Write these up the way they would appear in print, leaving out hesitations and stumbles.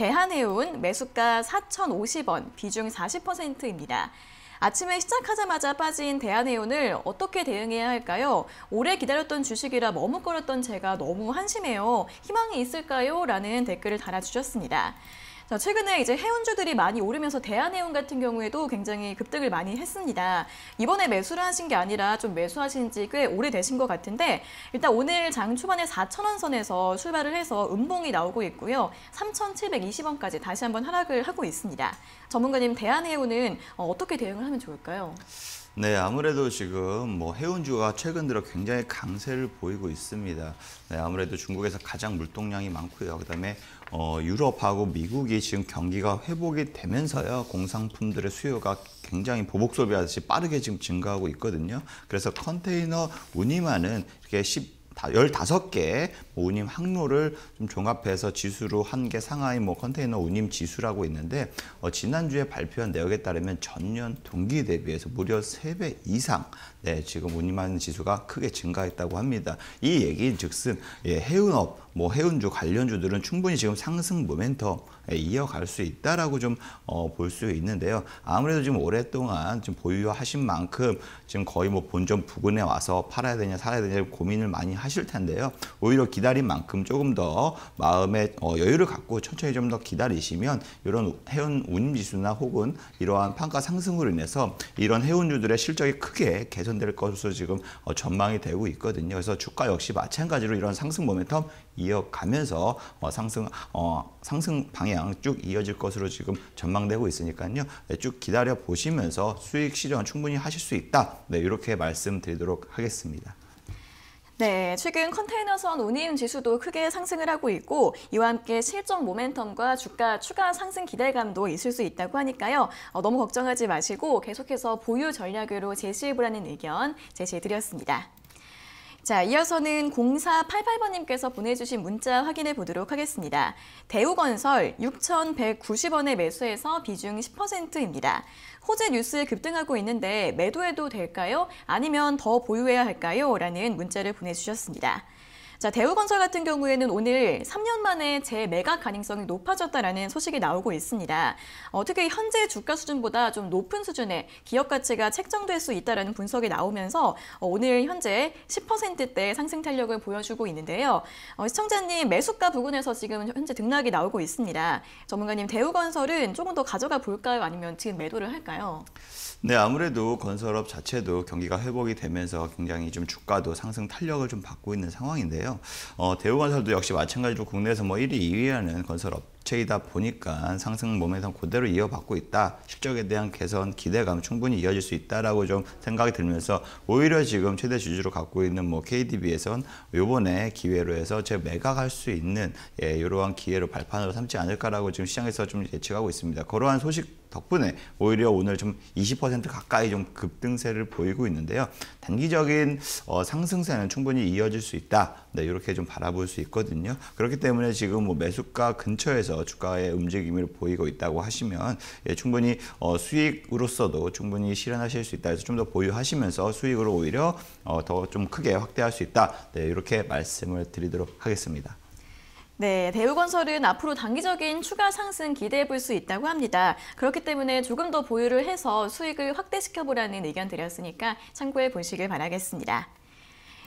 대한해운 매수가 4,050원, 비중 40%입니다. 아침에 시작하자마자 빠진 대한해운을 어떻게 대응해야 할까요? 오래 기다렸던 주식이라 머뭇거렸던 제가 너무 한심해요. 희망이 있을까요? 라는 댓글을 달아주셨습니다. 자, 최근에 이제 해운주들이 많이 오르면서 대한해운 같은 경우에도 굉장히 급등을 많이 했습니다. 이번에 매수를 하신 게 아니라 좀 매수하신 지 꽤 오래되신 것 같은데 일단 오늘 장 초반에 4,000원 선에서 출발을 해서 음봉이 나오고 있고요. 3,720원까지 다시 한번 하락을 하고 있습니다. 전문가님, 대한해운은 어떻게 대응을 하면 좋을까요? 네, 아무래도 지금 해운주가 최근 들어 굉장히 강세를 보이고 있습니다. 네, 아무래도 중국에서 가장 물동량이 많고요. 그다음에 유럽하고 미국이 지금 경기가 회복이 되면서요, 공산품들의 수요가 굉장히 보복 소비하듯이 빠르게 지금 증가하고 있거든요. 그래서 컨테이너 운임하는 이렇게 15개 운임 항로를 좀 종합해서 지수로 한 개 상하이 컨테이너 운임 지수라고 있는데 지난주에 발표한 내역에 따르면 전년 동기 대비해서 무려 3배 이상 지금 운임하는 지수가 크게 증가했다고 합니다. 이 얘기인 즉슨 해운업, 해운주 관련주들은 충분히 지금 상승 모멘텀 이어갈 수 있다라고 좀 볼 수 있는데요. 아무래도 지금 오랫동안 지금 보유하신 만큼 지금 거의 본전 부근에 와서 팔아야 되냐 살아야 되냐 고민을 많이 하실 텐데요. 오히려 기다린 만큼 조금 더 마음의 여유를 갖고 천천히 좀 더 기다리시면 이런 해운 운임지수나 혹은 이러한 판가 상승으로 인해서 이런 해운주들의 실적이 크게 개선될 것으로 지금 전망이 되고 있거든요. 그래서 주가 역시 마찬가지로 이런 상승 모멘텀 이어가면서 상승 방향 쭉 이어질 것으로 지금 전망되고 있으니까요. 네, 쭉 기다려 보시면서 수익 실현 충분히 하실 수 있다. 네, 이렇게 말씀드리도록 하겠습니다. 네, 최근 컨테이너선 운임 지수도 크게 상승을 하고 있고 이와 함께 실적 모멘텀과 주가 추가 상승 기대감도 있을 수 있다고 하니까요. 너무 걱정하지 마시고 계속해서 보유 전략으로 제시해보라는 의견 제시해드렸습니다. 자, 이어서는 0488번님께서 보내주신 문자 확인해 보도록 하겠습니다. 대우건설 6,190원에 매수해서 비중 10%입니다. 호재 뉴스 급등하고 있는데 매도해도 될까요? 아니면 더 보유해야 할까요? 라는 문자를 보내주셨습니다. 자, 대우건설 같은 경우에는 오늘 3년 만에 재매각 가능성이 높아졌다라는 소식이 나오고 있습니다. 특히 현재 주가 수준보다 좀 높은 수준의 기업 가치가 책정될 수 있다라는 분석이 나오면서 오늘 현재 10%대 상승 탄력을 보여주고 있는데요. 시청자님, 매수가 부근에서 지금 현재 등락이 나오고 있습니다. 전문가님, 대우건설은 조금 더 가져가 볼까요? 아니면 지금 매도를 할까요? 네, 아무래도 건설업 자체도 경기가 회복이 되면서 굉장히 좀 주가도 상승 탄력을 좀 받고 있는 상황인데요. 대우건설도 역시 마찬가지로 국내에서 1위, 2위하는 건설업 이다 보니까 상승 모멘텀 그대로 이어받고 있다. 실적에 대한 개선 기대감 충분히 이어질 수 있다라고 좀 생각이 들면서 오히려 지금 최대 주주로 갖고 있는 KDB에선 요번에 기회로 해서 재매각할 수 있는 이러한 기회로 발판으로 삼지 않을까라고 지금 시장에서 좀 예측하고 있습니다. 그러한 소식 덕분에 오히려 오늘 좀 20% 가까이 좀 급등세를 보이고 있는데요. 단기적인 상승세는 충분히 이어질 수 있다. 네, 이렇게 좀 바라볼 수 있거든요. 그렇기 때문에 지금 매수가 근처에서 주가의 움직임을 보이고 있다고 하시면 충분히 수익으로서도 충분히 실현하실 수 있다 해서 좀 더 보유하시면서 수익으로 오히려 더 좀 크게 확대할 수 있다. 네, 이렇게 말씀을 드리도록 하겠습니다. 네, 대우건설은 앞으로 단기적인 추가 상승 기대해 볼 수 있다고 합니다. 그렇기 때문에 조금 더 보유를 해서 수익을 확대시켜 보라는 의견 드렸으니까 참고해 보시길 바라겠습니다.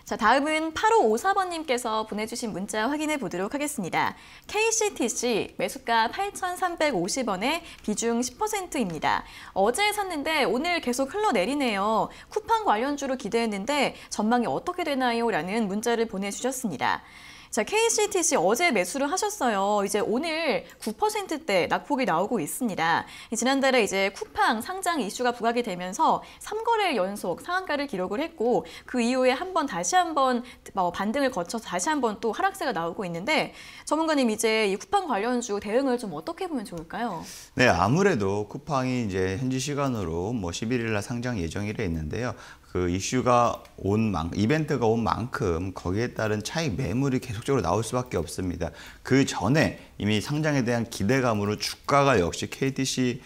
자, 다음은 8554번님께서 보내주신 문자 확인해 보도록 하겠습니다. KCTC 매수가 8,350원에 비중 10%입니다. 어제 샀는데 오늘 계속 흘러내리네요. 쿠팡 관련주로 기대했는데 전망이 어떻게 되나요? 라는 문자를 보내주셨습니다. 자, KCTC 어제 매수를 하셨어요. 이제 오늘 9%대 낙폭이 나오고 있습니다. 지난달에 이제 쿠팡 상장 이슈가 부각이 되면서 3거래일 연속 상한가를 기록을 했고 그 이후에 다시 한번 반등을 거쳐서 다시 한번 또 하락세가 나오고 있는데 전문가님, 이제 이 쿠팡 관련주 대응을 좀 어떻게 보면 좋을까요? 네, 아무래도 쿠팡이 이제 현지 시간으로 11일날 상장 예정일에 있는데요. 그 이슈가 온 만큼, 이벤트가 온 만큼 거기에 따른 차익 매물이 계속적으로 나올 수밖에 없습니다. 그 전에 이미 상장에 대한 기대감으로 주가가 역시 KTC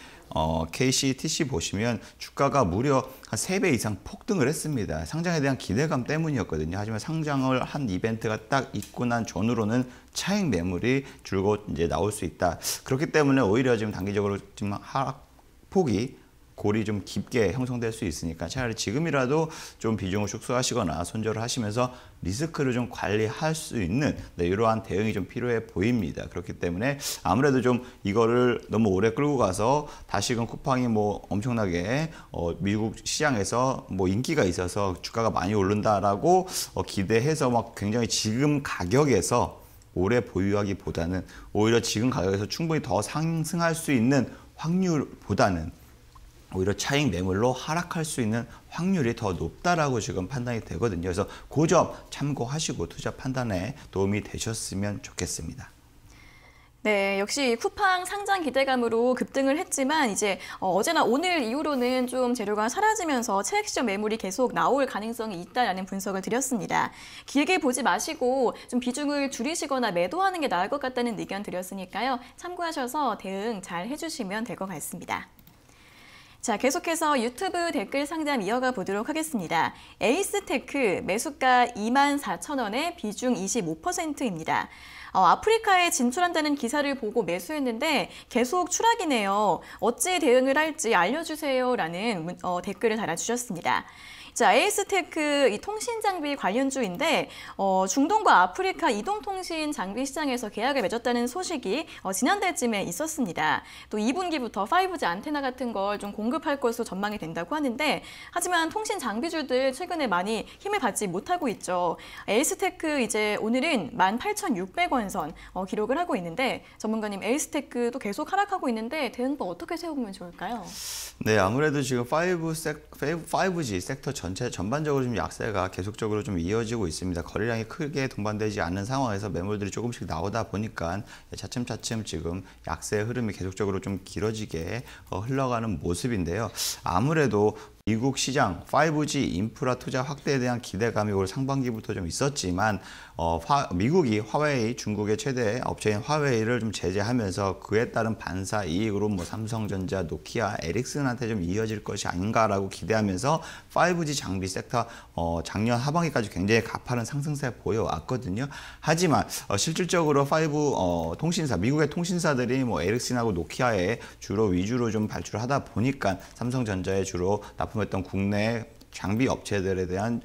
KCTC 보시면 주가가 무려 한 3배 이상 폭등을 했습니다. 상장에 대한 기대감 때문이었거든요. 하지만 상장을 한 이벤트가 딱 있고 난 전후로는 차익 매물이 줄곧 이제 나올 수 있다. 그렇기 때문에 오히려 지금 단기적으로 지금 하락폭이 골이 좀 깊게 형성될 수 있으니까 차라리 지금이라도 좀 비중을 축소하시거나 손절을 하시면서 리스크를 좀 관리할 수 있는 이러한 대응이 좀 필요해 보입니다. 그렇기 때문에 아무래도 좀 이거를 너무 오래 끌고 가서 다시금 쿠팡이 뭐 엄청나게 미국 시장에서 뭐 인기가 있어서 주가가 많이 오른다라고 기대해서 막 굉장히 지금 가격에서 오래 보유하기보다는 오히려 지금 가격에서 충분히 더 상승할 수 있는 확률보다는 오히려 차익 매물로 하락할 수 있는 확률이 더 높다라고 지금 판단이 되거든요. 그래서 그 점 참고하시고 투자 판단에 도움이 되셨으면 좋겠습니다. 네, 역시 쿠팡 상장 기대감으로 급등을 했지만 이제 어제나 오늘 이후로는 좀 재료가 사라지면서 차익 시점 매물이 계속 나올 가능성이 있다라는 분석을 드렸습니다. 길게 보지 마시고 좀 비중을 줄이시거나 매도하는 게 나을 것 같다는 의견 드렸으니까요. 참고하셔서 대응 잘 해주시면 될 것 같습니다. 자, 계속해서 유튜브 댓글 상담 이어가 보도록 하겠습니다. 에이스테크 매수가 24,000원에 비중 25%입니다. 아프리카에 진출한다는 기사를 보고 매수했는데 계속 추락이네요. 어찌 대응을 할지 알려주세요 라는 댓글을 달아주셨습니다. 자, 에이스테크 이 통신 장비 관련주인데 중동과 아프리카 이동통신 장비 시장에서 계약을 맺었다는 소식이 지난달쯤에 있었습니다. 또 2분기부터 5G 안테나 같은 걸 좀 공급할 것으로 전망이 된다고 하는데 하지만 통신 장비주들 최근에 많이 힘을 받지 못하고 있죠. 에이스테크 이제 오늘은 18,600원 선 기록을 하고 있는데 전문가님 에이스테크도 계속 하락하고 있는데 대응법 어떻게 세워보면 좋을까요? 네, 아무래도 지금 5G 섹터 전반적으로 좀 약세가 계속적으로 좀 이어지고 있습니다. 거래량이 크게 동반되지 않는 상황에서 매물들이 조금씩 나오다 보니까 차츰차츰 지금 약세의 흐름이 계속적으로 좀 길어지게 흘러가는 모습인데요. 아무래도 미국 시장 5G 인프라 투자 확대에 대한 기대감이 올 상반기부터 좀 있었지만 미국이 화웨이, 중국의 최대 업체인 화웨이를 좀 제재하면서 그에 따른 반사 이익으로 뭐 삼성전자, 노키아, 에릭슨한테 좀 이어질 것이 아닌가라고 기대하면서 5G 장비 섹터 작년 하반기까지 굉장히 가파른 상승세 보여왔거든요. 하지만 실질적으로 5G 미국의 통신사들이 뭐 에릭슨하고 노키아에 주로 위주로 좀 발주하다 보니까 삼성전자에 주로 납품 했던 국내 장비 업체들에 대한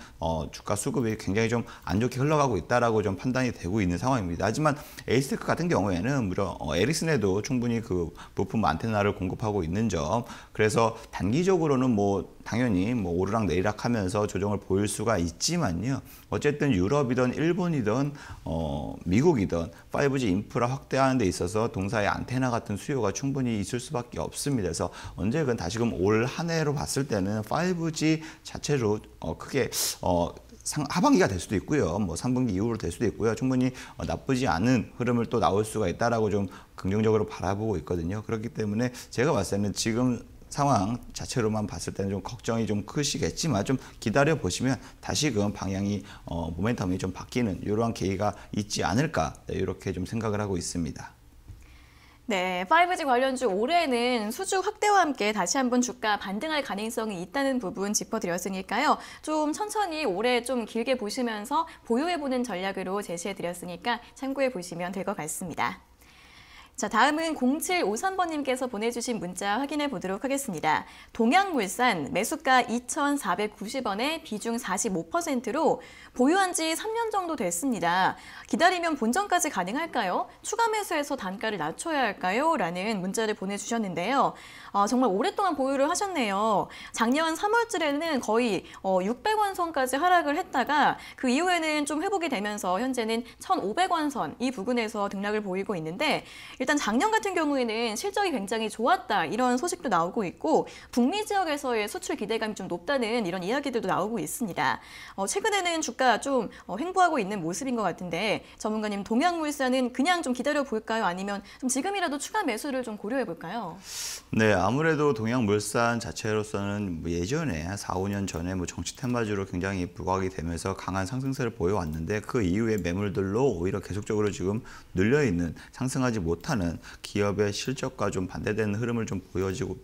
주가 수급이 굉장히 좀 안 좋게 흘러가고 있다라고 좀 판단이 되고 있는 상황입니다. 하지만 에이스테크 같은 경우에는 무려 에릭슨에도 충분히 그 부품 안테나를 공급하고 있는 점, 그래서 단기적으로는 뭐 당연히 뭐 오르락 내리락하면서 조정을 보일 수가 있지만요. 어쨌든 유럽이든 일본이든 미국이든 5G 인프라 확대하는 데 있어서 동사의 안테나 같은 수요가 충분히 있을 수밖에 없습니다. 그래서 언제건 다시금 올 한 해로 봤을 때는 5G 자체로 크게 하반기가 될 수도 있고요. 뭐 3분기 이후로 될 수도 있고요. 충분히 나쁘지 않은 흐름을 또 나올 수가 있다라고 좀 긍정적으로 바라보고 있거든요. 그렇기 때문에 제가 봤을 때는 지금 상황 자체로만 봤을 때는 좀 걱정이 좀 크시겠지만 좀 기다려 보시면 다시금 방향이 모멘텀이 좀 바뀌는 이러한 계기가 있지 않을까, 이렇게 좀 생각을 하고 있습니다. 네, 5G 관련주 올해는 수주 확대와 함께 다시 한번 주가 반등할 가능성이 있다는 부분 짚어드렸으니까요. 좀 천천히 올해 좀 길게 보시면서 보유해보는 전략으로 제시해드렸으니까 참고해보시면 될 것 같습니다. 자, 다음은 0753번님께서 보내주신 문자 확인해 보도록 하겠습니다. 동양물산 매수가 2,490원에 비중 45%로 보유한 지 3년 정도 됐습니다. 기다리면 본전까지 가능할까요? 추가 매수해서 단가를 낮춰야 할까요? 라는 문자를 보내주셨는데요. 정말 오랫동안 보유를 하셨네요. 작년 3월쯤에는 거의 600원 선까지 하락을 했다가 그 이후에는 좀 회복이 되면서 현재는 1,500원 선 이 부근에서 등락을 보이고 있는데 일단 작년 같은 경우에는 실적이 굉장히 좋았다 이런 소식도 나오고 있고 북미 지역에서의 수출 기대감이 좀 높다는 이런 이야기들도 나오고 있습니다. 최근에는 주가 좀 횡보하고 있는 모습인 것 같은데 전문가님, 동양물산은 그냥 좀 기다려볼까요? 아니면 좀 지금이라도 추가 매수를 좀 고려해볼까요? 네, 아무래도 동양물산 자체로서는 예전에 4, 5년 전에 뭐 정치 템바주로 굉장히 부각이 되면서 강한 상승세를 보여왔는데 그 이후에 매물들로 오히려 계속적으로 지금 늘려있는 상승하지 못한 생각하는 기업의 실적과 좀 반대되는 흐름을 좀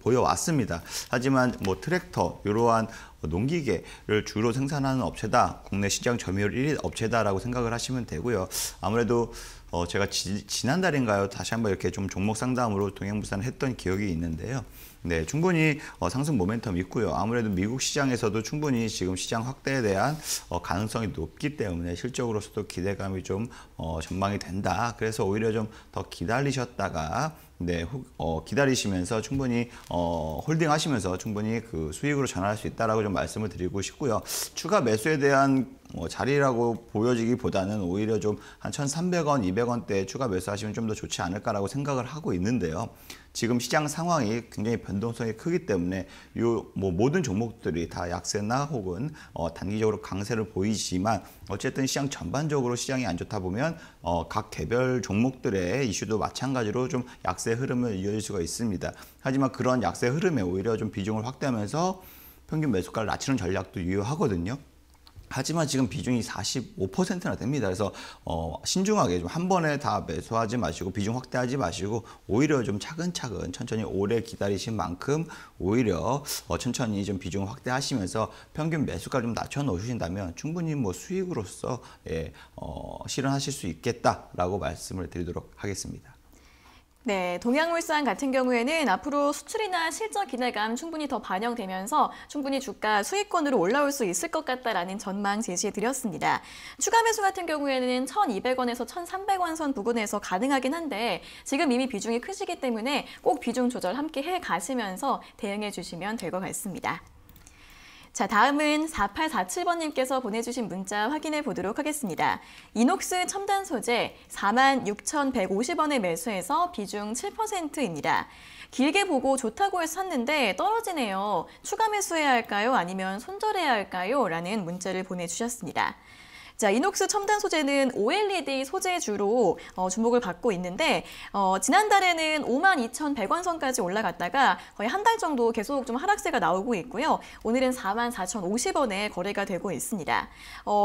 보여왔습니다. 하지만 뭐 트랙터, 이러한 농기계를 주로 생산하는 업체다, 국내 시장 점유율 1위 업체다라고 생각을 하시면 되고요. 아무래도 제가 지난달인가요? 다시 한번 이렇게 좀 종목 상담으로 동양물산을 했던 기억이 있는데요. 네, 충분히 상승 모멘텀 있고요. 아무래도 미국 시장에서도 충분히 지금 시장 확대에 대한 가능성이 높기 때문에 실적으로서도 기대감이 좀 전망이 된다. 그래서 오히려 좀 더 기다리셨다가 네, 기다리시면서 충분히 홀딩하시면서 충분히 그 수익으로 전환할 수 있다라고 좀 말씀을 드리고 싶고요. 추가 매수에 대한 자리라고 보여지기보다는 오히려 좀 한 1,300원, 200원대에 추가 매수하시면 좀 더 좋지 않을까라고 생각을 하고 있는데요. 지금 시장 상황이 굉장히 변동성이 크기 때문에 뭐 모든 종목들이 다 약세나 혹은 단기적으로 강세를 보이지만 어쨌든 시장 전반적으로 시장이 안 좋다 보면 각 개별 종목들의 이슈도 마찬가지로 좀 약세 흐름을 이어질 수가 있습니다. 하지만 그런 약세 흐름에 오히려 좀 비중을 확대하면서 평균 매수가를 낮추는 전략도 유효하거든요. 하지만 지금 비중이 45%나 됩니다. 그래서 신중하게 좀 한 번에 다 매수하지 마시고 비중 확대하지 마시고 오히려 좀 차근차근 천천히 오래 기다리신 만큼 오히려 천천히 좀 비중 확대하시면서 평균 매수가 좀 낮춰 놓으신다면 충분히 뭐 수익으로서 예, 실현하실 수 있겠다라고 말씀을 드리도록 하겠습니다. 네, 동양물산 같은 경우에는 앞으로 수출이나 실적 기대감 충분히 더 반영되면서 충분히 주가 수익권으로 올라올 수 있을 것 같다라는 전망 제시해드렸습니다. 추가 매수 같은 경우에는 1,200원에서 1,300원 선 부근에서 가능하긴 한데 지금 이미 비중이 크시기 때문에 꼭 비중 조절 함께 해가시면서 대응해 주시면 될 것 같습니다. 자, 다음은 4847번님께서 보내주신 문자 확인해 보도록 하겠습니다. 이녹스 첨단 소재 46,150원에 매수해서 비중 7%입니다. 길게 보고 좋다고 해서 샀는데 떨어지네요. 추가 매수해야 할까요? 아니면 손절해야 할까요? 라는 문자를 보내주셨습니다. 자, 이녹스 첨단 소재는 OLED 소재주로 주목을 받고 있는데 지난달에는 52,100원 선까지 올라갔다가 거의 한 달 정도 계속 좀 하락세가 나오고 있고요. 오늘은 44,050원에 거래가 되고 있습니다.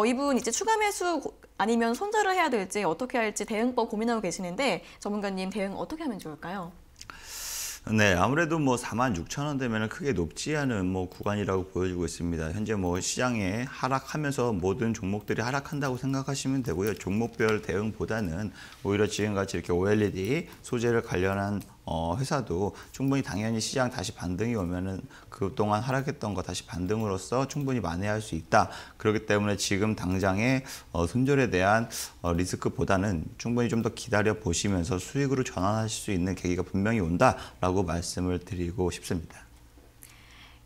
이분 이제 추가 매수 아니면 손절을 해야 될지 어떻게 할지 대응법 고민하고 계시는데 전문가님 대응 어떻게 하면 좋을까요? 네, 아무래도 뭐 46,000원 되면 크게 높지 않은 뭐 구간이라고 보여지고 있습니다. 현재 뭐 시장에 하락하면서 모든 종목들이 하락한다고 생각하시면 되고요. 종목별 대응보다는 오히려 지금같이 이렇게 OLED 소재를 관련한 회사도 충분히 당연히 시장 다시 반등이 오면은 그동안 하락했던 거 다시 반등으로써 충분히 만회할 수 있다. 그렇기 때문에 지금 당장의 손절에 대한 리스크보다는 충분히 좀 더 기다려 보시면서 수익으로 전환하실 수 있는 계기가 분명히 온다라고 말씀을 드리고 싶습니다.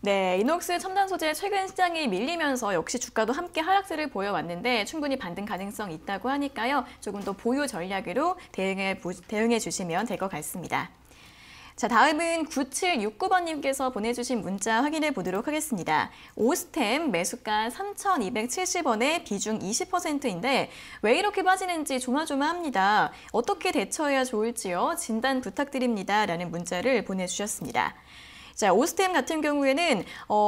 네, 이녹스 첨단 소재 최근 시장이 밀리면서 역시 주가도 함께 하락세를 보여왔는데 충분히 반등 가능성 있다고 하니까요. 조금 더 보유 전략으로 대응해 주시면 될 것 같습니다. 자, 다음은 9769번님께서 보내주신 문자 확인해 보도록 하겠습니다. 오스템 매수가 3,270원에 비중 20%인데 왜 이렇게 빠지는지 조마조마합니다. 어떻게 대처해야 좋을지요? 진단 부탁드립니다. 라는 문자를 보내주셨습니다. 자, 오스템 같은 경우에는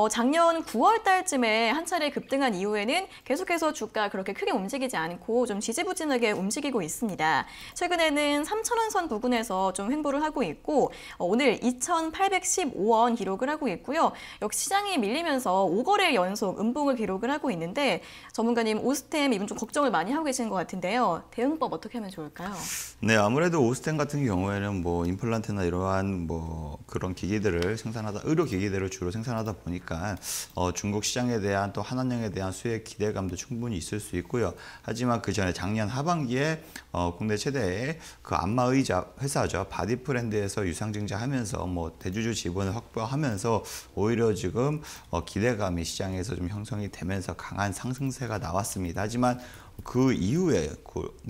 작년 9월 달쯤에 한 차례 급등한 이후에는 계속해서 주가 그렇게 크게 움직이지 않고 좀 지지부진하게 움직이고 있습니다. 최근에는 3,000원 선 부근에서 좀 횡보를 하고 있고 오늘 2,815원 기록을 하고 있고요. 역시 시장이 밀리면서 5거래 연속 음봉을 기록을 하고 있는데 전문가님, 오스템 이분 좀 걱정을 많이 하고 계시는 것 같은데요. 대응법 어떻게 하면 좋을까요? 네, 아무래도 오스템 같은 경우에는 뭐 임플란트나 이러한 뭐 그런 기기들을 의료기기들을 주로 생산하다 보니까 중국 시장에 대한 또 한환령에 대한 수혜 기대감도 충분히 있을 수 있고요. 하지만 그 전에 작년 하반기에 국내 최대의 그 안마의자 회사죠, 바디프렌드에서 유상증자하면서 뭐 대주주 지분을 확보하면서 오히려 지금 기대감이 시장에서 좀 형성이 되면서 강한 상승세가 나왔습니다. 하지만 그 이후에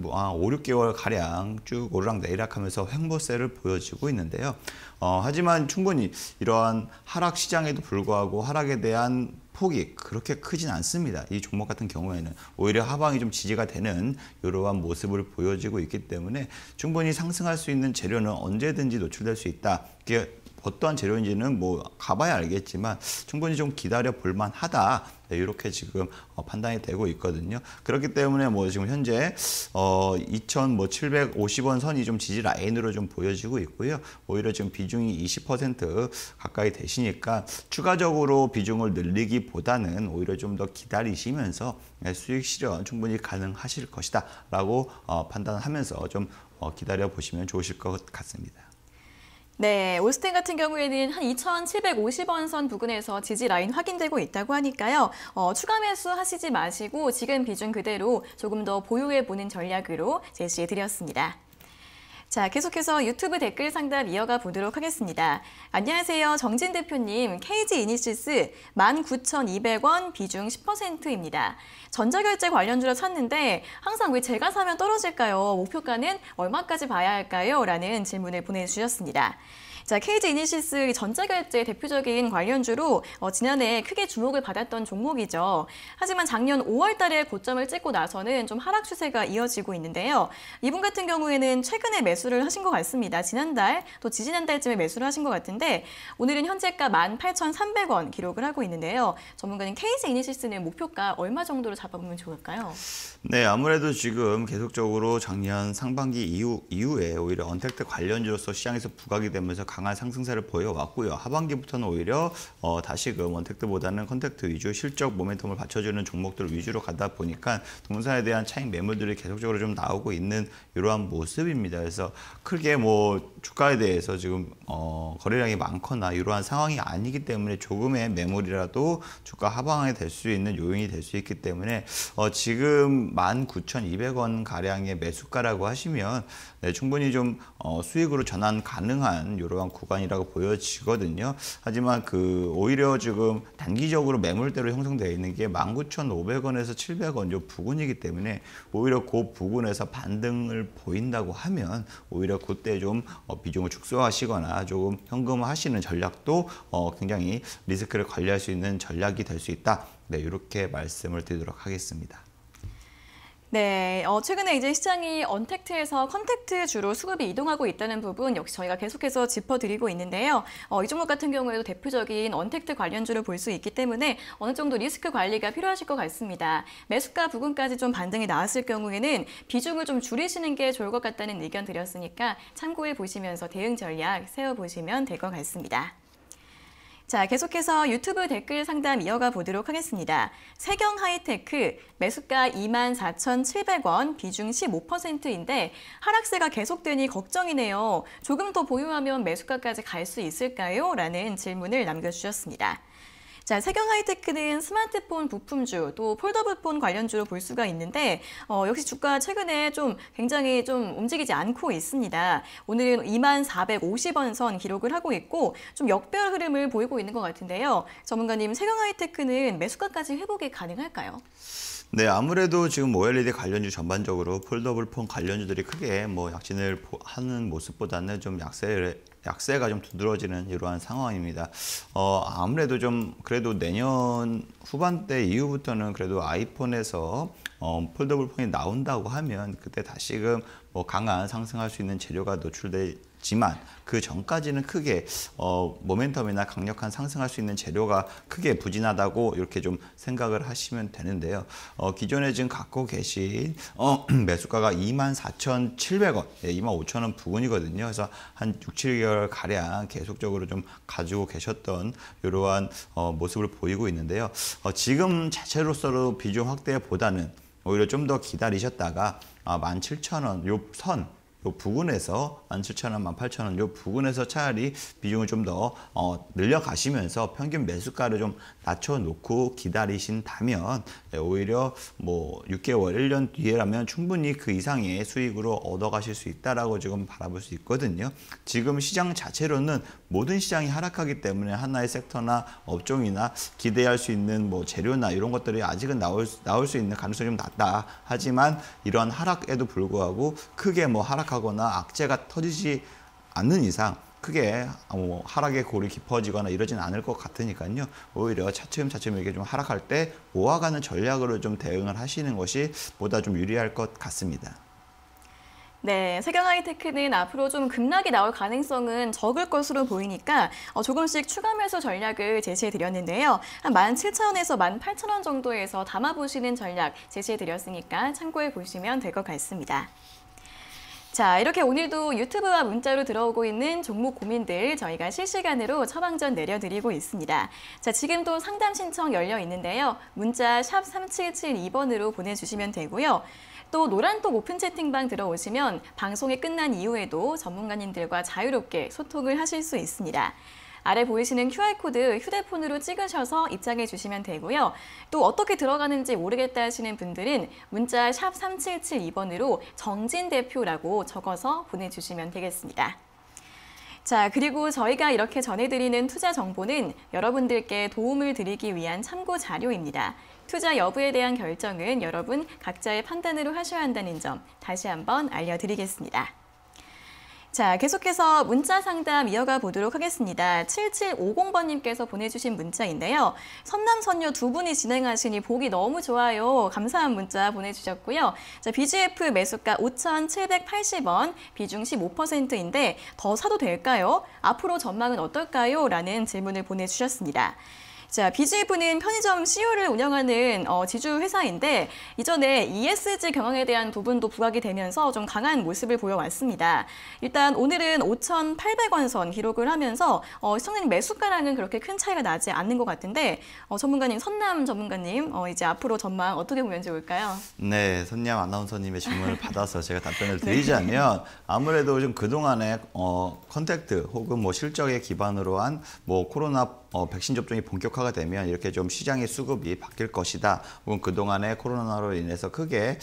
5~6개월 가량 쭉 오르락내리락하면서 횡보세를 보여주고 있는데요. 하지만 충분히 이러한 하락 시장에도 불구하고 하락에 대한 폭이 그렇게 크진 않습니다. 이 종목 같은 경우에는 오히려 하방이 좀 지지가 되는 이러한 모습을 보여지고 있기 때문에 충분히 상승할 수 있는 재료는 언제든지 노출될 수 있다. 어떠한 재료인지는 뭐 가봐야 알겠지만 충분히 좀 기다려 볼만 하다. 네, 이렇게 지금 판단이 되고 있거든요. 그렇기 때문에 뭐 지금 현재 2,750원 선이 좀 지지 라인으로 좀 보여지고 있고요. 오히려 지금 비중이 20% 가까이 되시니까 추가적으로 비중을 늘리기보다는 오히려 좀 더 기다리시면서 수익 실현 충분히 가능하실 것이다 라고 판단하면서 좀 기다려 보시면 좋으실 것 같습니다. 네, 오스템 같은 경우에는 한 2,750원 선 부근에서 지지 라인 확인되고 있다고 하니까요. 추가 매수 하시지 마시고 지금 비중 그대로 조금 더 보유해보는 전략으로 제시해드렸습니다. 자, 계속해서 유튜브 댓글 상담 이어가 보도록 하겠습니다. 안녕하세요. 정진 대표님, KG 이니시스 19,200원 비중 10%입니다. 전자결제 관련주라 찾는데 항상 왜 제가 사면 떨어질까요? 목표가는 얼마까지 봐야 할까요? 라는 질문을 보내주셨습니다. 자, KG 이니시스 전자결제 대표적인 관련주로 지난해 크게 주목을 받았던 종목이죠. 하지만 작년 5월 달에 고점을 찍고 나서는 좀 하락 추세가 이어지고 있는데요. 이분 같은 경우에는 최근에 매수를 하신 것 같습니다. 지난달 또 지지난달쯤에 매수를 하신 것 같은데 오늘은 현재가 18,300원 기록을 하고 있는데요. 전문가님, KG 이니시스는 목표가 얼마 정도로 잡아보면 좋을까요? 네, 아무래도 지금 계속적으로 작년 상반기 이후에 오히려 언택트 관련주로서 시장에서 부각이 되면서 강한 상승세를 보여왔고요. 하반기부터는 오히려 다시금 원택트보다는 컨택트 위주 실적 모멘텀을 받쳐주는 종목들 위주로 가다 보니까 동산에 대한 차익 매물들이 계속적으로 좀 나오고 있는 이러한 모습입니다. 그래서 크게 뭐 주가에 대해서 지금 거래량이 많거나 이러한 상황이 아니기 때문에 조금의 매물이라도 주가 하방에 될 수 있는 요인이 될 수 있기 때문에 지금 19,200원 가량의 매수가라고 하시면 네, 충분히 좀 수익으로 전환 가능한 이러한 구간이라고 보여지거든요. 하지만 오히려 지금 단기적으로 매물대로 형성되어 있는 게 19,500원에서 700원 요 부근이기 때문에 오히려 그 부근에서 반등을 보인다고 하면 오히려 그때 좀 비중을 축소하시거나 조금 현금화하시는 전략도 굉장히 리스크를 관리할 수 있는 전략이 될 수 있다. 네, 이렇게 말씀을 드리도록 하겠습니다. 네, 최근에 이제 시장이 언택트에서 컨택트 주로 수급이 이동하고 있다는 부분 역시 저희가 계속해서 짚어드리고 있는데요. 이 종목 같은 경우에도 대표적인 언택트 관련주를 볼 수 있기 때문에 어느 정도 리스크 관리가 필요하실 것 같습니다. 매수가 부근까지 좀 반등이 나왔을 경우에는 비중을 좀 줄이시는 게 좋을 것 같다는 의견 드렸으니까 참고해 보시면서 대응 전략 세워보시면 될 것 같습니다. 자, 계속해서 유튜브 댓글 상담 이어가 보도록 하겠습니다. 세경하이테크 매수가 24,700원 비중 15%인데 하락세가 계속되니 걱정이네요. 조금 더 보유하면 매수가까지 갈 수 있을까요? 라는 질문을 남겨주셨습니다. 자, 세경하이테크는 스마트폰 부품주 또 폴더블폰 관련주로 볼 수가 있는데 역시 주가 최근에 좀 굉장히 좀 움직이지 않고 있습니다. 오늘은 24,450원 선 기록을 하고 있고 좀 역별 흐름을 보이고 있는 것 같은데요. 전문가님, 세경하이테크는 매수가까지 회복이 가능할까요? 네, 아무래도 지금 OLED 관련주 전반적으로 폴더블폰 관련주들이 크게 뭐 약진을 하는 모습보다는 좀 약세가 좀 두드러지는 이러한 상황입니다. 아무래도 좀 그래도 내년 후반대 이후부터는 그래도 아이폰에서 폴더블폰이 나온다고 하면 그때 다시금 뭐 강한 상승할 수 있는 재료가 노출되지만 그 전까지는 크게 모멘텀이나 강력한 상승할 수 있는 재료가 크게 부진하다고 이렇게 좀 생각을 하시면 되는데요. 기존에 지금 갖고 계신 매수가가 24,700원, 예, 25,000원 부근이거든요. 그래서 한 6, 7개월 가량 계속적으로 좀 가지고 계셨던 이러한 모습을 보이고 있는데요. 지금 자체로서의 비중 확대보다는 오히려 좀 더 기다리셨다가 17,000원 요 선, 요 부근에서 17,000원, 18,000원 요 부근에서 차라리 비중을 좀 더 늘려가시면서 평균 매수가를 좀 낮춰놓고 기다리신다면 오히려 뭐 6개월, 1년 뒤에라면 충분히 그 이상의 수익으로 얻어가실 수 있다라고 지금 바라볼 수 있거든요. 지금 시장 자체로는 모든 시장이 하락하기 때문에 하나의 섹터나 업종이나 기대할 수 있는 뭐 재료나 이런 것들이 아직은 나올 수 있는 가능성이 좀 낮다. 하지만 이러한 하락에도 불구하고 크게 뭐 하락하거나 악재가 터지지 않는 이상 크게 뭐 하락의 골이 깊어지거나 이러진 않을 것 같으니까요. 오히려 차츰차츰 이렇게 좀 하락할 때 모아가는 전략으로 좀 대응을 하시는 것이 보다 좀 유리할 것 같습니다. 네, 세경하이테크는 앞으로 좀 급락이 나올 가능성은 적을 것으로 보이니까 조금씩 추가 매수 전략을 제시해드렸는데요. 한 17,000원에서 18,000원 정도에서 담아보시는 전략 제시해드렸으니까 참고해 보시면 될 것 같습니다. 자, 이렇게 오늘도 유튜브와 문자로 들어오고 있는 종목 고민들 저희가 실시간으로 처방전 내려드리고 있습니다. 자, 지금도 상담 신청 열려 있는데요. 문자 샵 3772번으로 보내주시면 되고요. 또 노란톡 오픈 채팅방 들어오시면 방송이 끝난 이후에도 전문가님들과 자유롭게 소통을 하실 수 있습니다. 아래 보이시는 QR코드 휴대폰으로 찍으셔서 입장해 주시면 되고요. 또 어떻게 들어가는지 모르겠다 하시는 분들은 문자 샵 3772번으로 정진 대표라고 적어서 보내주시면 되겠습니다. 자, 그리고 저희가 이렇게 전해드리는 투자 정보는 여러분들께 도움을 드리기 위한 참고 자료입니다. 투자 여부에 대한 결정은 여러분 각자의 판단으로 하셔야 한다는 점 다시 한번 알려드리겠습니다. 자, 계속해서 문자 상담 이어가 보도록 하겠습니다. 7750번님께서 보내주신 문자인데요. 선남선녀 두 분이 진행하시니 보기 너무 좋아요. 감사한 문자 보내주셨고요. 자, BGF 매수가 5,780원, 비중 15%인데 더 사도 될까요? 앞으로 전망은 어떨까요? 라는 질문을 보내주셨습니다. 자, BGF는 편의점 CU를 운영하는 지주 회사인데 이전에 ESG 경영에 대한 부분도 부각이 되면서 좀 강한 모습을 보여왔습니다. 일단 오늘은 5,800원 선 기록을 하면서 시청자님 매수가랑은 그렇게 큰 차이가 나지 않는 것 같은데 전문가님, 선남 전문가님 이제 앞으로 전망 어떻게 보면 좋을까요? 네, 선남 아나운서님의 질문을 받아서 제가 답변을 드리자면 아무래도 좀 그동안의 컨택트 혹은 뭐 실적에 기반으로 한 뭐 코로나 백신 접종이 본격화가 되면 이렇게 좀 시장의 수급이 바뀔 것이다. 혹은 그동안에 코로나로 인해서 크게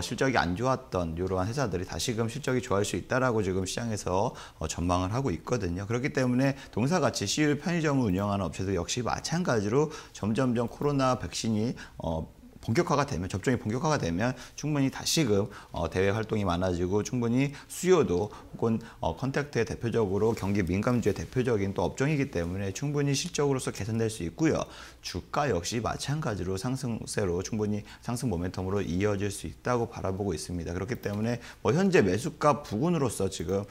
실적이 안 좋았던 이러한 회사들이 다시금 실적이 좋아질 수 있다라고 지금 시장에서 전망을 하고 있거든요. 그렇기 때문에 동사같이 CU 편의점을 운영하는 업체도 역시 마찬가지로 점점점 코로나 백신이 본격화가 되면, 접종이 본격화가 되면 충분히 다시금 대외 활동이 많아지고 충분히 수요도 혹은 컨택트의 대표적으로 경기 민감주의 대표적인 또 업종이기 때문에 충분히 실적으로서 개선될 수 있고요. 주가 역시 마찬가지로 상승세로 충분히 상승 모멘텀으로 이어질 수 있다고 바라보고 있습니다. 그렇기 때문에 뭐 현재 매수가 부근으로서 지금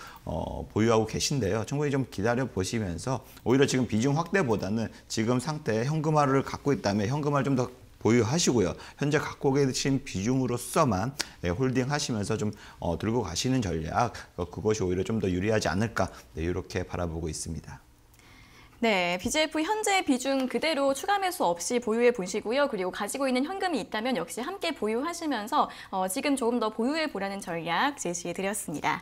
보유하고 계신데요. 충분히 좀 기다려 보시면서 오히려 지금 비중 확대보다는 지금 상태에 현금화를 갖고 있다면 현금화를 좀 더 보유하시고요. 현재 갖고 계신 비중으로서만 홀딩 하시면서 좀 들고 가시는 전략, 그것이 오히려 좀 더 유리하지 않을까, 네, 이렇게 바라보고 있습니다. 네, BGF 현재 비중 그대로 추가 매수 없이 보유해 보시고요. 그리고 가지고 있는 현금이 있다면 역시 함께 보유하시면서 지금 조금 더 보유해 보라는 전략 제시해 드렸습니다.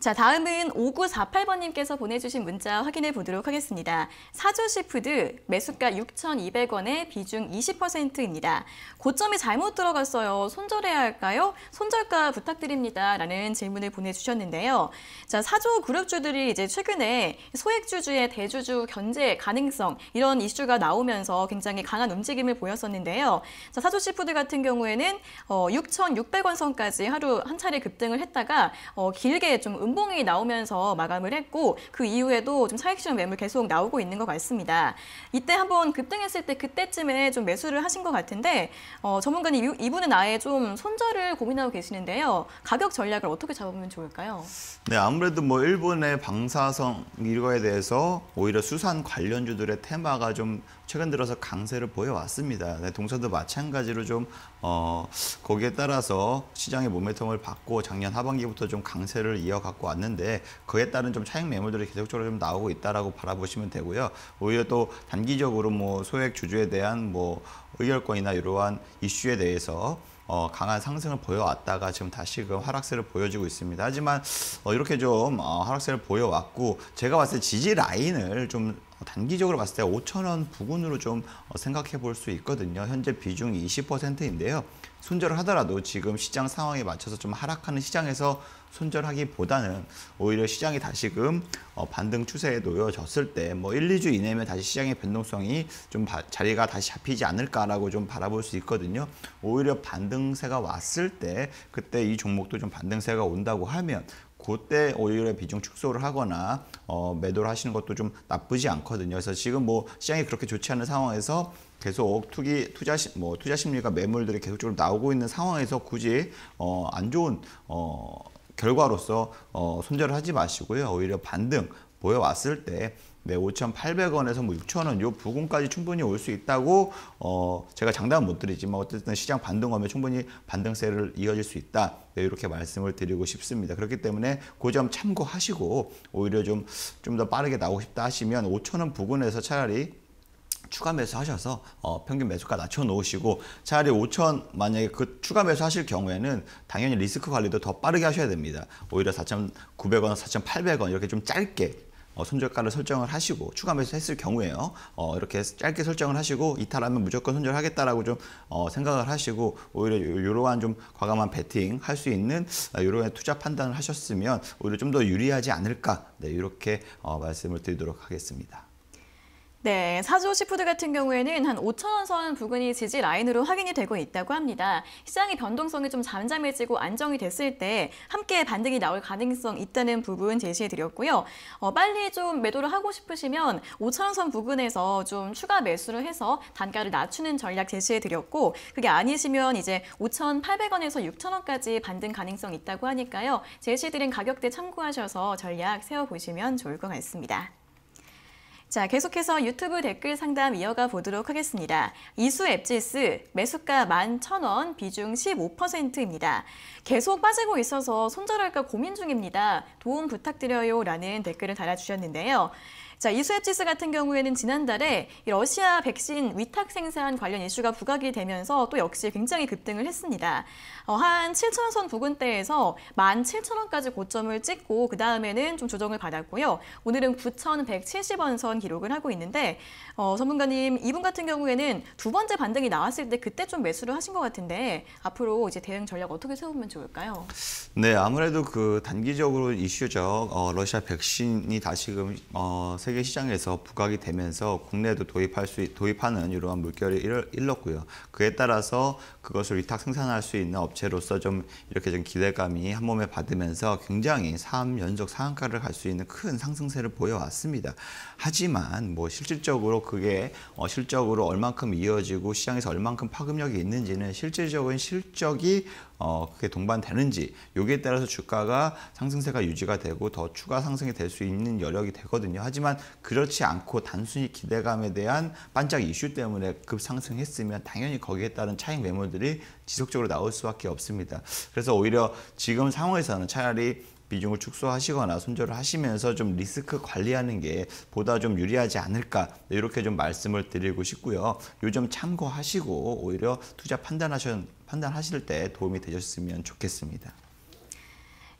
자, 다음은 5948번님께서 보내주신 문자 확인해 보도록 하겠습니다. 사조씨푸드 매수가 6,200원에 비중 20%입니다. 고점이 잘못 들어갔어요. 손절해야 할까요? 손절가 부탁드립니다. 라는 질문을 보내주셨는데요. 자, 사조 그룹주들이 이제 최근에 소액주주의 대주주 견제 가능성 이런 이슈가 나오면서 굉장히 강한 움직임을 보였었는데요. 자, 사조씨푸드 같은 경우에는 6,600원 선까지 하루 한 차례 급등을 했다가 길게 좀 음봉이 나오면서 마감을 했고 그 이후에도 좀 차익실현 매물 계속 나오고 있는 것 같습니다. 이때 한번 급등했을 때 그때쯤에 좀 매수를 하신 것 같은데 전문가님, 이분은 아예 좀 손절을 고민하고 계시는데요. 가격 전략을 어떻게 잡으면 좋을까요? 네, 아무래도 뭐 일본의 방사성 이거에 대해서 오히려 수산 관련주들의 테마가 좀 최근 들어서 강세를 보여왔습니다. 네, 동서도 마찬가지로 좀 거기에 따라서 시장의 모멘텀을 받고 작년 하반기부터 좀 강세를 이어갖고 왔는데 그에 따른 좀 차익 매물들이 계속적으로 좀 나오고 있다라고 바라보시면 되고요. 오히려 또 단기적으로 뭐 소액 주주에 대한 뭐 의결권이나 이러한 이슈에 대해서 강한 상승을 보여왔다가 지금 다시금 하락세를 보여주고 있습니다. 하지만 이렇게 좀 하락세를 보여왔고 제가 봤을 때 지지 라인을 좀 단기적으로 봤을 때 5,000원 부근으로 좀 생각해 볼 수 있거든요. 현재 비중 20%인데요. 손절을 하더라도 지금 시장 상황에 맞춰서 좀 하락하는 시장에서 손절하기보다는 오히려 시장이 다시금 반등 추세에 놓여졌을 때 뭐 1~2주 이내면 다시 시장의 변동성이 좀 자리가 다시 잡히지 않을까라고 좀 바라볼 수 있거든요. 오히려 반등세가 왔을 때 그때 이 종목도 좀 반등세가 온다고 하면 그때 오히려 비중 축소를 하거나 매도를 하시는 것도 좀 나쁘지 않거든요. 그래서 지금 뭐 시장이 그렇게 좋지 않은 상황에서 계속 투자 심리가 매물들이 계속적으로 나오고 있는 상황에서 굳이 안 좋은 결과로서 손절을 하지 마시고요. 오히려 반등 보여왔을 때 네, 5,800원에서 뭐 6,000원 요 부근까지 충분히 올 수 있다고 제가 장담은 못 드리지만 어쨌든 시장 반등하면 충분히 반등세를 이어질 수 있다. 네, 이렇게 말씀을 드리고 싶습니다. 그렇기 때문에 그 점 참고하시고 오히려 좀 더 빠르게 나오고 싶다 하시면 5,000원 부근에서 차라리 추가 매수하셔서 평균 매수가 낮춰놓으시고 차라리 5,000 만약에 그 추가 매수하실 경우에는 당연히 리스크 관리도 더 빠르게 하셔야 됩니다. 오히려 4,900원, 4,800원 이렇게 좀 짧게 손절가를 설정을 하시고 추가 매수했을 경우에요. 이렇게 짧게 설정을 하시고 이탈하면 무조건 손절하겠다라고 좀 생각을 하시고 오히려 이러한 좀 과감한 베팅 할 수 있는 이러한 투자 판단을 하셨으면 오히려 좀 더 유리하지 않을까. 네, 이렇게 말씀을 드리도록 하겠습니다. 네, 사조씨푸드 같은 경우에는 한 5,000원 선 부근이 지지 라인으로 확인이 되고 있다고 합니다. 시장의 변동성이 좀 잠잠해지고 안정이 됐을 때 함께 반등이 나올 가능성 있다는 부분 제시해드렸고요. 빨리 좀 매도를 하고 싶으시면 5,000원 선 부근에서 좀 추가 매수를 해서 단가를 낮추는 전략 제시해드렸고 그게 아니시면 이제 5,800원에서 6,000원까지 반등 가능성 있다고 하니까요. 제시해드린 가격대 참고하셔서 전략 세워보시면 좋을 것 같습니다. 자, 계속해서 유튜브 댓글 상담 이어가 보도록 하겠습니다. 이수 앱지스 매수가 11,000원 비중 15%입니다. 계속 빠지고 있어서 손절할까 고민 중입니다. 도움 부탁드려요 라는 댓글을 달아주셨는데요. 자, 이수 앱지스 같은 경우에는 지난달에 러시아 백신 위탁 생산 관련 이슈가 부각이 되면서 또 역시 굉장히 급등을 했습니다. 한 7,000원 선 부근대에서 17,000원까지 고점을 찍고 그 다음에는 좀 조정을 받았고요. 오늘은 9,170원 선 기록을 하고 있는데 전문가님 이분 같은 경우에는 두 번째 반등이 나왔을 때 그때 좀 매수를 하신 것 같은데 앞으로 이제 대응 전략 어떻게 세우면 좋을까요? 네, 아무래도 그 단기적으로 이슈죠. 러시아 백신이 다시금 세계 시장에서 부각이 되면서 국내에도 도입하는 이러한 물결이 일렀고요. 그에 따라서 그것을 위탁 생산할 수 있는 업체로서 좀 이렇게 좀 기대감이 한 몸에 받으면서 굉장히 3연속 상한가를 갈 수 있는 큰 상승세를 보여왔습니다. 하지만 뭐 실질적으로 그게 실적으로 얼만큼 이어지고 시장에서 얼만큼 파급력이 있는지는 실질적인 실적이 그게 동반되는지 여기에 따라서 주가가 상승세가 유지가 되고 더 추가 상승이 될 수 있는 여력이 되거든요. 하지만 그렇지 않고 단순히 기대감에 대한 반짝 이슈 때문에 급상승했으면 당연히 거기에 따른 차익 매물들이 지속적으로 나올 수밖에 없습니다. 그래서 오히려 지금 상황에서는 차라리 비중을 축소하시거나 손절을 하시면서 좀 리스크 관리하는 게 보다 좀 유리하지 않을까 이렇게 좀 말씀을 드리고 싶고요. 요점 참고하시고 오히려 투자 판단하실 때 도움이 되셨으면 좋겠습니다.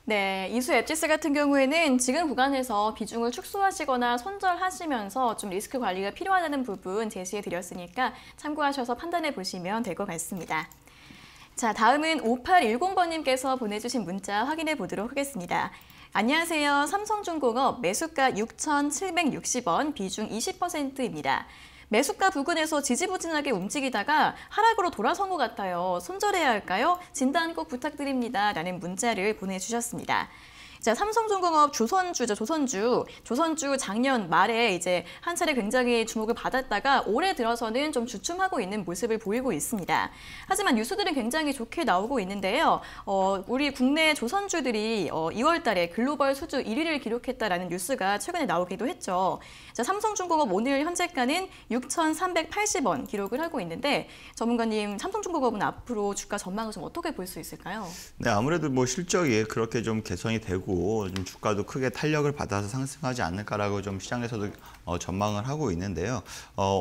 네, 이수 앱지스 같은 경우에는 지금 구간에서 비중을 축소하시거나 손절하시면서 좀 리스크 관리가 필요하다는 부분 제시해드렸으니까 참고하셔서 판단해 보시면 될 것 같습니다. 자, 다음은 5810번님께서 보내주신 문자 확인해 보도록 하겠습니다. 안녕하세요. 삼성중공업 매수가 6,760원 비중 20%입니다. 매수가 부근에서 지지부진하게 움직이다가 하락으로 돌아선 것 같아요. 손절해야 할까요? 진단 꼭 부탁드립니다. 라는 문자를 보내주셨습니다. 자, 삼성중공업 조선주 작년 말에 이제 한 차례 굉장히 주목을 받았다가 올해 들어서는 좀 주춤하고 있는 모습을 보이고 있습니다. 하지만 뉴스들은 굉장히 좋게 나오고 있는데요. 우리 국내 조선주들이 2월 달에 글로벌 수주 1위를 기록했다라는 뉴스가 최근에 나오기도 했죠. 자, 삼성중공업 오늘 현재가는 6,380원 기록을 하고 있는데 전문가님, 삼성중공업은 앞으로 주가 전망을 좀 어떻게 볼 수 있을까요? 네, 아무래도 뭐 실적이 그렇게 좀 개선이 되고 좀 주가도 크게 탄력을 받아서 상승하지 않을까라고 좀 시장에서도 전망을 하고 있는데요.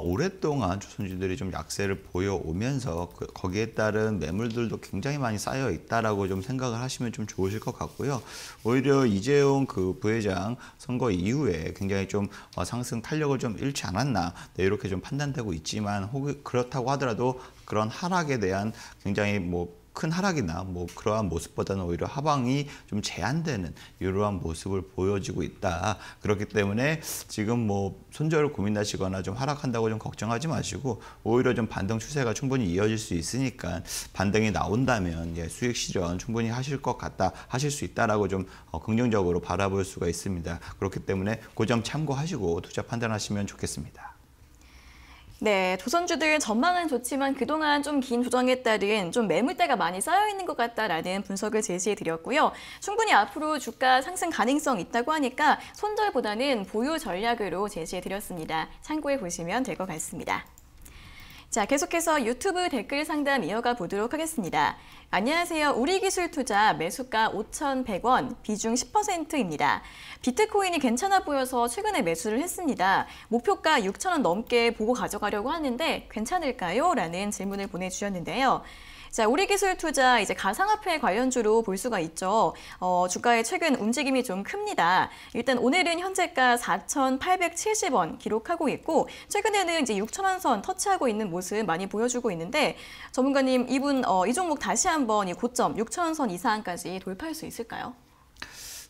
오랫동안 조선주들이 좀 약세를 보여오면서 거기에 따른 매물들도 굉장히 많이 쌓여 있다라고 좀 생각을 하시면 좀 좋으실 것 같고요. 오히려 이재용 그 부회장 선거 이후에 굉장히 좀 상승 탄력을 좀 잃지 않았나 네, 이렇게 좀 판단되고 있지만 혹은 그렇다고 하더라도 그런 하락에 대한 굉장히 큰 하락이나 그러한 모습보다는 오히려 하방이 좀 제한되는 이러한 모습을 보여지고 있다. 그렇기 때문에 지금 손절을 고민하시거나 좀 하락한다고 좀 걱정하지 마시고 오히려 좀 반등 추세가 충분히 이어질 수 있으니까 반등이 나온다면 예, 수익 실현 충분히 하실 수 있다라고 좀 긍정적으로 바라볼 수가 있습니다. 그렇기 때문에 그 점 참고하시고 투자 판단하시면 좋겠습니다. 네, 조선주들 전망은 좋지만 그동안 좀 긴 조정에 따른 좀 매물대가 많이 쌓여있는 것 같다라는 분석을 제시해드렸고요. 충분히 앞으로 주가 상승 가능성 있다고 하니까 손절보다는 보유 전략으로 제시해드렸습니다. 참고해 보시면 될 것 같습니다. 자, 계속해서 유튜브 댓글 상담 이어가 보도록 하겠습니다. 안녕하세요. 우리 기술 투자 매수가 5,100원, 비중 10%입니다. 비트코인이 괜찮아 보여서 최근에 매수를 했습니다. 목표가 6,000원 넘게 보고 가져가려고 하는데 괜찮을까요? 라는 질문을 보내주셨는데요. 자, 우리 기술 투자 이제 가상화폐 관련주로 볼 수가 있죠. 주가의 최근 움직임이 좀 큽니다. 일단 오늘은 현재가 4,870원 기록하고 있고 최근에는 이제 6,000원 선 터치하고 있는 모습 많이 보여주고 있는데 전문가님 이분 이 종목 다시 한번 이 고점 6,000원 선 이상까지 돌파할 수 있을까요?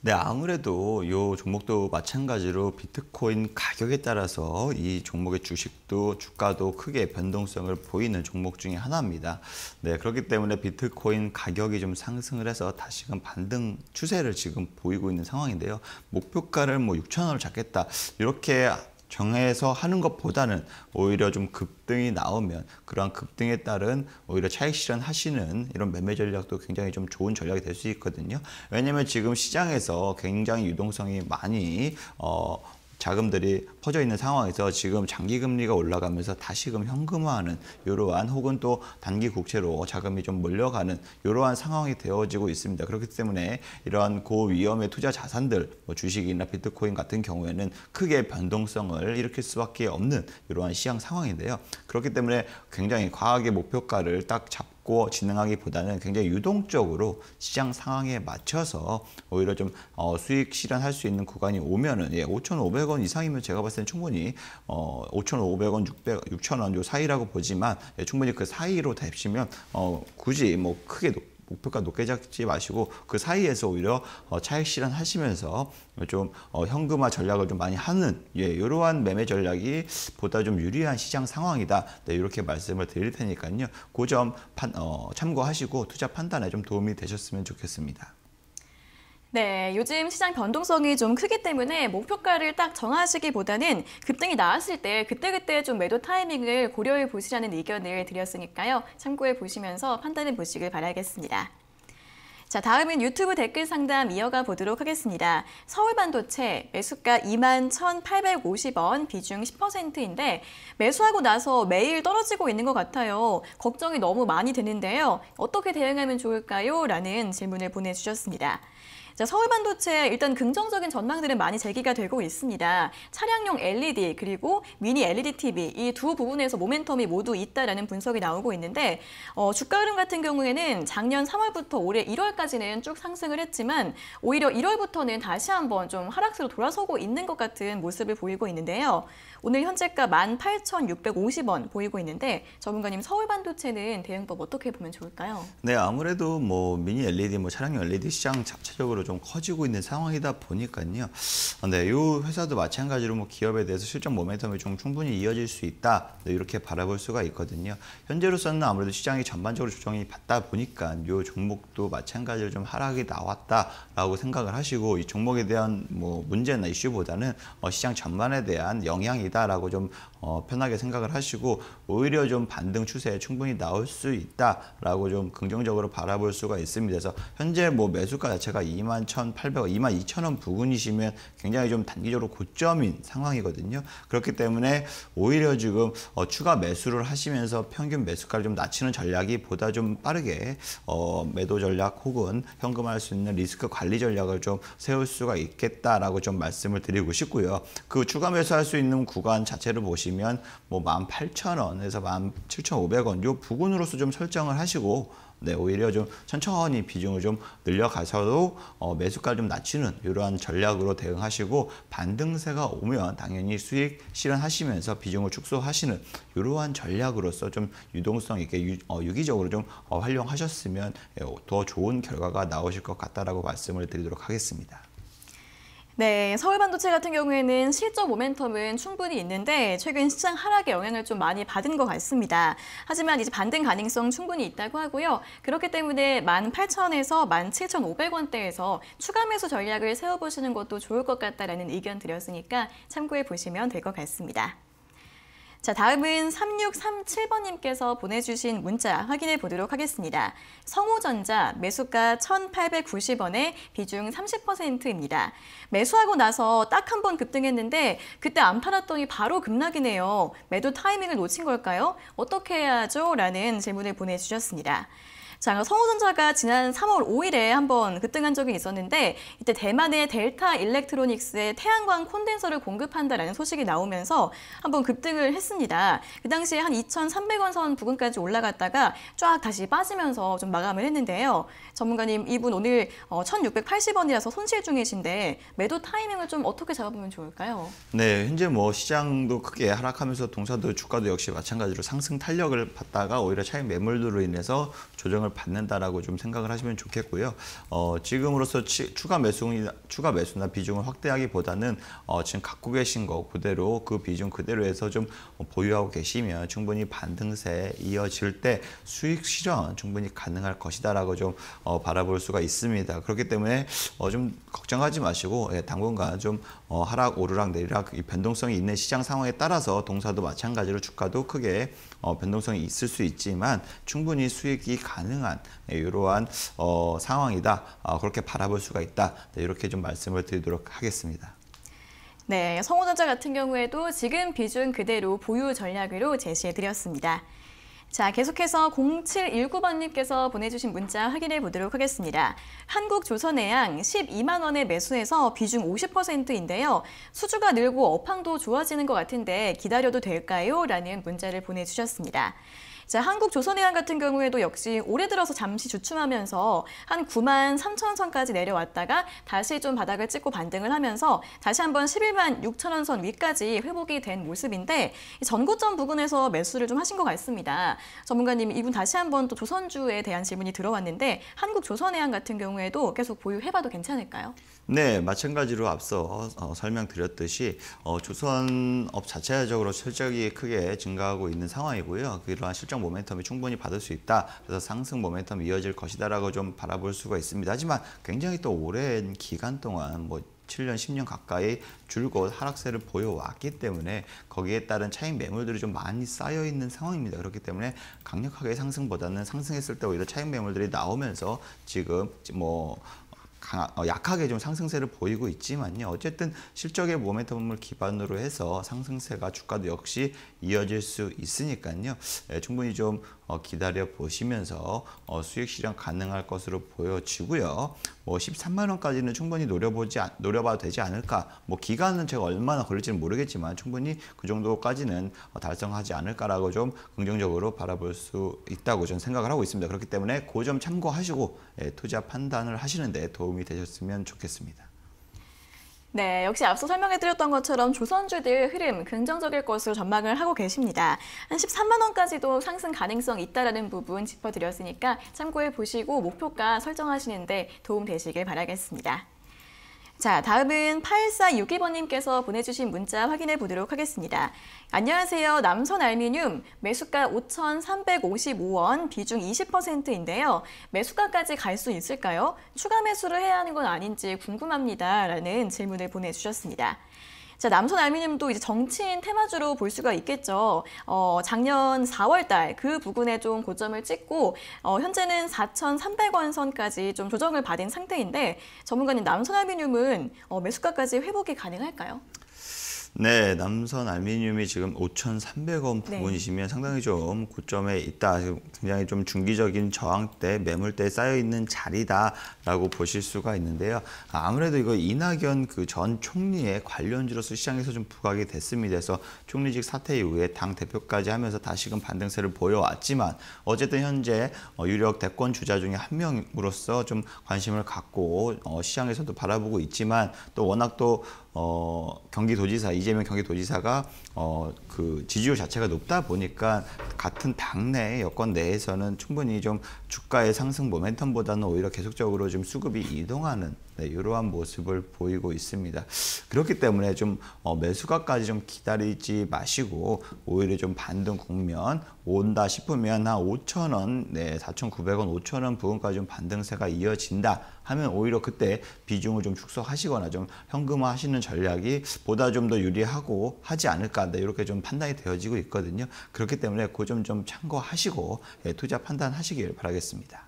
네, 아무래도 이 종목도 마찬가지로 비트코인 가격에 따라서 이 종목의 주식도 주가도 크게 변동성을 보이는 종목 중에 하나입니다. 네, 그렇기 때문에 비트코인 가격이 좀 상승을 해서 다시금 반등 추세를 지금 보이고 있는 상황인데요. 목표가를 뭐 6,000원을 잡겠다 이렇게 정해서 하는 것보다는 오히려 좀 급등이 나오면 그러한 급등에 따른 오히려 차익 실현하시는 이런 매매 전략도 굉장히 좀 좋은 전략이 될 수 있거든요. 왜냐하면 지금 시장에서 굉장히 유동성이 많이 자금들이 퍼져 있는 상황에서 지금 장기금리가 올라가면서 다시금 현금화하는 이러한 혹은 또 단기 국채로 자금이 좀 몰려가는 이러한 상황이 되어지고 있습니다. 그렇기 때문에 이러한 고위험의 투자 자산들, 뭐 주식이나 비트코인 같은 경우에는 크게 변동성을 일으킬 수밖에 없는 이러한 시장 상황인데요. 그렇기 때문에 굉장히 과하게 목표가를 딱 잡고 진행하기보다는 굉장히 유동적으로 시장 상황에 맞춰서 오히려 좀 수익 실현할 수 있는 구간이 오면은 예, 5,500원 이상이면 제가 봤을 땐 충분히 5,500원, 6,000원 요 사이라고 보지만 예, 충분히 그 사이로 되시면 굳이 뭐 크게 목표가 높게 잡지 마시고 그 사이에서 오히려 차익 실현하시면서 좀 현금화 전략을 좀 많이 하는 예, 이러한 매매 전략이 보다 좀 유리한 시장 상황이다. 네, 이렇게 말씀을 드릴 테니까요. 그 점 참고하시고 투자 판단에 좀 도움이 되셨으면 좋겠습니다. 네, 요즘 시장 변동성이 좀 크기 때문에 목표가를 딱 정하시기보다는 급등이 나왔을 때 그때그때 좀 매도 타이밍을 고려해 보시라는 의견을 드렸으니까요. 참고해 보시면서 판단해 보시길 바라겠습니다. 자, 다음은 유튜브 댓글 상담 이어가 보도록 하겠습니다. 서울반도체 매수가 21,850원, 비중 10%인데 매수하고 나서 매일 떨어지고 있는 것 같아요. 걱정이 너무 많이 되는데요. 어떻게 대응하면 좋을까요? 라는 질문을 보내주셨습니다. 자, 서울반도체 일단 긍정적인 전망들은 많이 제기가 되고 있습니다. 차량용 LED 그리고 미니 LED TV 이 두 부분에서 모멘텀이 모두 있다라는 분석이 나오고 있는데 주가 흐름 같은 경우에는 작년 3월부터 올해 1월까지는 쭉 상승을 했지만 오히려 1월부터는 다시 한번 좀 하락세로 돌아서고 있는 것 같은 모습을 보이고 있는데요. 오늘 현재가 18,650원 보이고 있는데 전문가님 서울반도체는 대응법 어떻게 보면 좋을까요? 네, 아무래도 뭐 미니 LED, 뭐 차량용 LED 시장 자체적으로 좀 커지고 있는 상황이다 보니까요. 네, 이 회사도 마찬가지로 뭐 기업에 대해서 실적 모멘텀이 좀 충분히 이어질 수 있다. 네, 이렇게 바라볼 수가 있거든요. 현재로서는 아무래도 시장이 전반적으로 조정이 받다 보니까 이 종목도 마찬가지로 좀 하락이 나왔다라고 생각을 하시고 이 종목에 대한 뭐 문제나 이슈보다는 시장 전반에 대한 영향이다라고 좀 편하게 생각을 하시고 오히려 좀 반등 추세에 충분히 나올 수 있다라고 좀 긍정적으로 바라볼 수가 있습니다. 그래서 현재 뭐 매수가 자체가 21,800원, 22,000원 부근이시면 굉장히 좀 단기적으로 고점인 상황이거든요. 그렇기 때문에 오히려 지금 추가 매수를 하시면서 평균 매수가를 좀 낮추는 전략이 보다 좀 빠르게 매도 전략 혹은 현금화할 수 있는 리스크 관리 전략을 좀 세울 수가 있겠다라고 좀 말씀을 드리고 싶고요. 그 추가 매수할 수 있는 구간 자체를 보시면 뭐 18,000원에서 17,500원 요 부근으로서 좀 설정을 하시고 네, 오히려 좀 천천히 비중을 좀 늘려가서도 매수가를 좀 낮추는 이러한 전략으로 대응하시고 반등세가 오면 당연히 수익 실현하시면서 비중을 축소하시는 이러한 전략으로서 좀 유동성 있게 유기적으로 좀 활용하셨으면 더 좋은 결과가 나오실 것 같다라고 말씀을 드리도록 하겠습니다. 네, 서울반도체 같은 경우에는 실적 모멘텀은 충분히 있는데 최근 시장 하락에 영향을 좀 많이 받은 것 같습니다. 하지만 이제 반등 가능성 충분히 있다고 하고요. 그렇기 때문에 18,000에서 17,500원대에서 추가 매수 전략을 세워보시는 것도 좋을 것 같다라는 의견 드렸으니까 참고해 보시면 될 것 같습니다. 자, 다음은 3637번님께서 보내주신 문자 확인해 보도록 하겠습니다. 성우전자 매수가 1,890원에 비중 30%입니다. 매수하고 나서 딱 한 번 급등했는데 그때 안 팔았더니 바로 급락이네요. 매도 타이밍을 놓친 걸까요? 어떻게 해야죠? 라는 질문을 보내주셨습니다. 자, 성우전자가 지난 3월 5일에 한번 급등한 적이 있었는데 이때 대만의 델타 일렉트로닉스에 태양광 콘덴서를 공급한다라는 소식이 나오면서 한번 급등을 했습니다. 그 당시에 한 2,300원 선 부근까지 올라갔다가 쫙 다시 빠지면서 좀 마감을 했는데요. 전문가님, 이분 오늘 1,680원이라서 손실 중이신데 매도 타이밍을 좀 어떻게 잡아보면 좋을까요? 네, 현재 뭐 시장도 크게 하락하면서 동사도 주가도 역시 마찬가지로 상승 탄력을 받다가 오히려 차익 매물들로 인해서 조정을 받는다라고 좀 생각을 하시면 좋겠고요. 지금으로서 추가 매수나 비중을 확대하기보다는 지금 갖고 계신 거 그대로 그 비중 그대로 해서 좀 보유하고 계시면 충분히 반등세 이어질 때 수익 실현 충분히 가능할 것이다라고 좀 바라볼 수가 있습니다. 그렇기 때문에 좀 걱정하지 마시고, 예, 당분간 좀 하락 오르락 내리락 이 변동성이 있는 시장 상황에 따라서 동사도 마찬가지로 주가도 크게 변동성이 있을 수 있지만 충분히 수익이 가능한 이러한 상황이다. 그렇게 바라볼 수가 있다. 네, 이렇게 좀 말씀을 드리도록 하겠습니다. 네, 성우전자 같은 경우에도 지금 비중 그대로 보유 전략으로 제시해드렸습니다. 자, 계속해서 0719번님께서 보내주신 문자 확인해 보도록 하겠습니다. 한국조선해양 12만원에 매수해서 비중 50%인데요. 수주가 늘고 업황도 좋아지는 것 같은데 기다려도 될까요? 라는 문자를 보내주셨습니다. 자, 한국조선해양 같은 경우에도 역시 올해 들어서 잠시 주춤하면서 한 93,000원까지 내려왔다가 다시 좀 바닥을 찍고 반등을 하면서 다시 한번 116,000원 선 위까지 회복이 된 모습인데 전고점 부근에서 매수를 좀 하신 것 같습니다. 전문가님, 이분 다시 한번 또 조선주에 대한 질문이 들어왔는데 한국조선해양 같은 경우에도 계속 보유해봐도 괜찮을까요? 네, 마찬가지로 앞서 설명드렸듯이 조선업 자체적으로 실적이 크게 증가하고 있는 상황이고요. 그러한 실적 모멘텀이 충분히 받을 수 있다. 그래서 상승 모멘텀이 이어질 것이다라고 좀 바라볼 수가 있습니다. 하지만 굉장히 또 오랜 기간 동안 7년, 10년 가까이 줄곧 하락세를 보여왔기 때문에 거기에 따른 차익 매물들이 좀 많이 쌓여있는 상황입니다. 그렇기 때문에 강력하게 상승보다는 상승했을 때 오히려 차익 매물들이 나오면서 지금 약하게 좀 상승세를 보이고 있지만요. 어쨌든 실적의 모멘텀을 기반으로 해서 상승세가 주가도 역시 이어질 수 있으니까요. 충분히 좀 기다려보시면서 수익 실현 가능할 것으로 보여지고요. 13만원까지는 충분히 노려봐도 되지 않을까. 기간은 제가 얼마나 걸릴지는 모르겠지만 충분히 그 정도까지는 달성하지 않을까라고 좀 긍정적으로 바라볼 수 있다고 저는 생각을 하고 있습니다. 그렇기 때문에 그 점 참고하시고 투자 판단을 하시는데 도움이 되셨으면 좋겠습니다. 네, 역시 앞서 설명해드렸던 것처럼 조선주들 흐름 긍정적일 것으로 전망을 하고 계십니다. 한 13만원까지도 상승 가능성 있다라는 부분 짚어드렸으니까 참고해보시고 목표가 설정하시는데 도움 되시길 바라겠습니다. 자, 다음은 8462번님께서 보내주신 문자 확인해 보도록 하겠습니다. 안녕하세요. 남선 알미늄 매수가 5,355원 비중 20%인데요. 매수가까지 갈 수 있을까요? 추가 매수를 해야 하는 건 아닌지 궁금합니다. 라는 질문을 보내주셨습니다. 자, 남선 알미늄도 이제 정치인 테마주로 볼 수가 있겠죠. 작년 4월달 그 부근에 좀 고점을 찍고 현재는 4,300원 선까지 좀 조정을 받은 상태인데 전문가님, 남선 알미늄은 매수가까지 회복이 가능할까요? 네, 남선 알미늄이 지금 5,300원 부분이시면 네. 상당히 좀 고점에 있다. 굉장히 좀 중기적인 저항대, 매물대에 쌓여있는 자리다라고 보실 수가 있는데요. 아무래도 이거 이낙연 그 전 총리의 관련주로서 시장에서 좀 부각이 됐습니다. 그래서 총리직 사퇴 이후에 당 대표까지 하면서 다시금 반등세를 보여왔지만 어쨌든 현재 유력 대권 주자 중에 한 명으로서 좀 관심을 갖고 시장에서도 바라보고 있지만 또 워낙 또 경기도지사 이재명 경기도지사가 그 지지율 자체가 높다 보니까 같은 당내 여권 내에서는 충분히 좀 주가의 상승 모멘텀보다는 오히려 계속적으로 좀 수급이 이동하는 네, 이러한 모습을 보이고 있습니다. 그렇기 때문에 좀 매수가까지 좀 기다리지 마시고 오히려 좀 반등 국면 온다 싶으면 한 5,000원, 네, 4,900원, 5,000원 부근까지 좀 반등세가 이어진다 하면 오히려 그때 비중을 좀 축소하시거나 좀 현금화 하시는 전략이 보다 좀 더 유리하고 하지 않을까, 네, 이렇게 좀 판단이 되어지고 있거든요. 그렇기 때문에 그 점 좀 참고하시고, 예, 투자 판단하시길 바라겠습니다.